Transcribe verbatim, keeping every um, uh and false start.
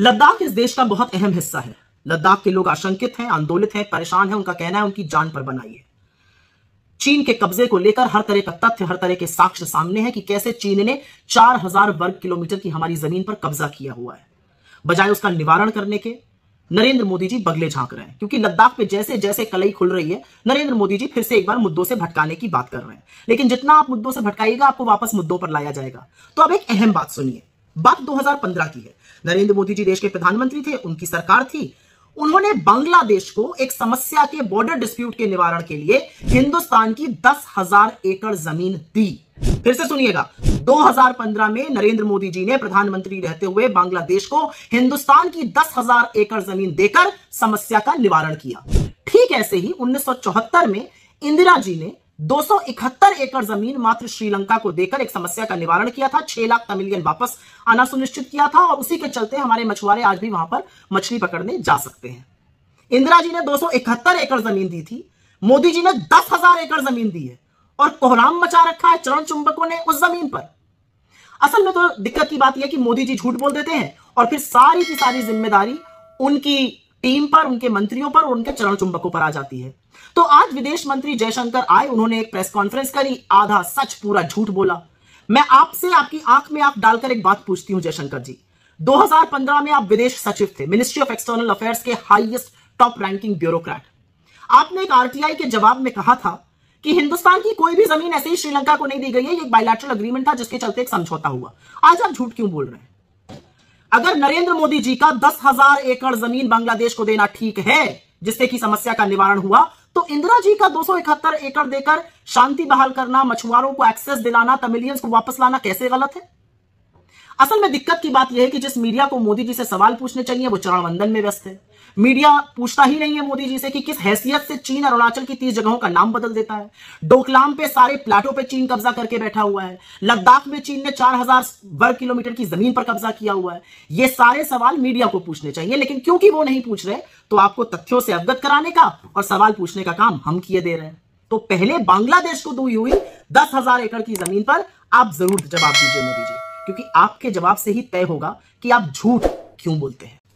लद्दाख इस देश का बहुत अहम हिस्सा है। लद्दाख के लोग आशंकित हैं, आंदोलित हैं, परेशान हैं। उनका कहना है उनकी जान पर बनाई है। चीन के कब्जे को लेकर हर तरह का तथ्य, हर तरह के साक्ष्य सामने है कि कैसे चीन ने चार हजार वर्ग किलोमीटर की हमारी जमीन पर कब्जा किया हुआ है। बजाय उसका निवारण करने के नरेंद्र मोदी जी बगले झांक रहे हैं, क्योंकि लद्दाख पे जैसे जैसे कलई खुल रही है नरेंद्र मोदी जी फिर से एक बार मुद्दों से भटकाने की बात कर रहे हैं। लेकिन जितना आप मुद्दों से भटकाइएगा आपको वापस मुद्दों पर लाया जाएगा। तो अब एक अहम बात सुनिए। बात दो हजार पंद्रह की है। नरेंद्र मोदी जी देश के प्रधानमंत्री थे, उनकी सरकार थी। उन्होंने बांग्लादेश को एक समस्या के बॉर्डर डिस्प्यूट के निवारण के लिए हिंदुस्तान की दस हजार एकड़ जमीन दी। फिर से सुनिएगा, दो हजार पंद्रह में नरेंद्र मोदी जी ने प्रधानमंत्री रहते हुए बांग्लादेश को हिंदुस्तान की दस हजार एकड़ जमीन देकर समस्या का निवारण किया। ठीक ऐसे ही उन्नीस सौ चौहत्तर में इंदिरा जी ने दो सौ इकहत्तर एकड़ जमीन मात्र श्रीलंका को देकर एक समस्या का निवारण किया था। छह लाख तमिलियन वापस आना सुनिश्चित किया था और उसी के चलते हमारे मछुआरे आज भी वहां पर मछली पकड़ने जा सकते हैं। इंदिरा जी ने दो सौ इकहत्तर एकड़ जमीन दी थी, मोदी जी ने दस हजार एकड़ जमीन दी है और कोहराम मचा रखा है चरण चुंबकों ने उस जमीन पर। असल में तो दिक्कत की बात यह कि मोदी जी झूठ बोल देते हैं और फिर सारी की सारी जिम्मेदारी उनकी टीम पर, उनके मंत्रियों पर और उनके चरण चुंबकों पर आ जाती है। तो आज विदेश मंत्री जयशंकर आए, उन्होंने एक प्रेस कॉन्फ्रेंस करी, आधा सच पूरा झूठ बोला। मैं आपसे आपकी आंख में आंख डालकर एक बात पूछती हूं जयशंकर जी, दो हजार पंद्रह में आप विदेश सचिव थे, मिनिस्ट्री ऑफ एक्सटर्नल अफेयर्स के हाईएस्ट टॉप रैंकिंग ब्यूरोक्रेट। आपने एक आरटीआई के जवाब में कहा था कि हिंदुस्तान की कोई भी जमीन ऐसे ही श्रीलंका को नहीं दी गई है, ये एक बायलैटरल एग्रीमेंट था जिसके चलते एक समझौता हुआ। आज आप झूठ क्यों बोल रहे हैं? अगर नरेंद्र मोदी जी का दस हजार एकड़ जमीन बांग्लादेश को देना ठीक है जिससे कि समस्या का निवारण हुआ, तो इंदिरा जी का दो सौ इकहत्तर एकड़ देकर शांति बहाल करना, मछुआरों को एक्सेस दिलाना, तमिलियंस को वापस लाना कैसे गलत है? असल में दिक्कत की बात यह है कि जिस मीडिया को मोदी जी से सवाल पूछने चाहिए वो चरणवंदन में व्यस्त है। मीडिया पूछता ही नहीं है मोदी जी से कि किस हैसियत से चीन अरुणाचल की तीस जगहों का नाम बदल देता है। डोकलाम पे सारे प्लाटों पे चीन कब्जा करके बैठा हुआ है। लद्दाख में चीन ने चार हजार वर्ग किलोमीटर की जमीन पर कब्जा किया हुआ है। ये सारे सवाल मीडिया को पूछने चाहिए, लेकिन क्योंकि वो नहीं पूछ रहे तो आपको तथ्यों से अवगत कराने का और सवाल पूछने का काम हम किए दे रहे हैं। तो पहले बांग्लादेश को दी हुई दस हजार एकड़ की जमीन पर आप जरूर जवाब दीजिए मोदी जी, क्योंकि आपके जवाब से ही तय होगा कि आप झूठ क्यों बोलते हैं।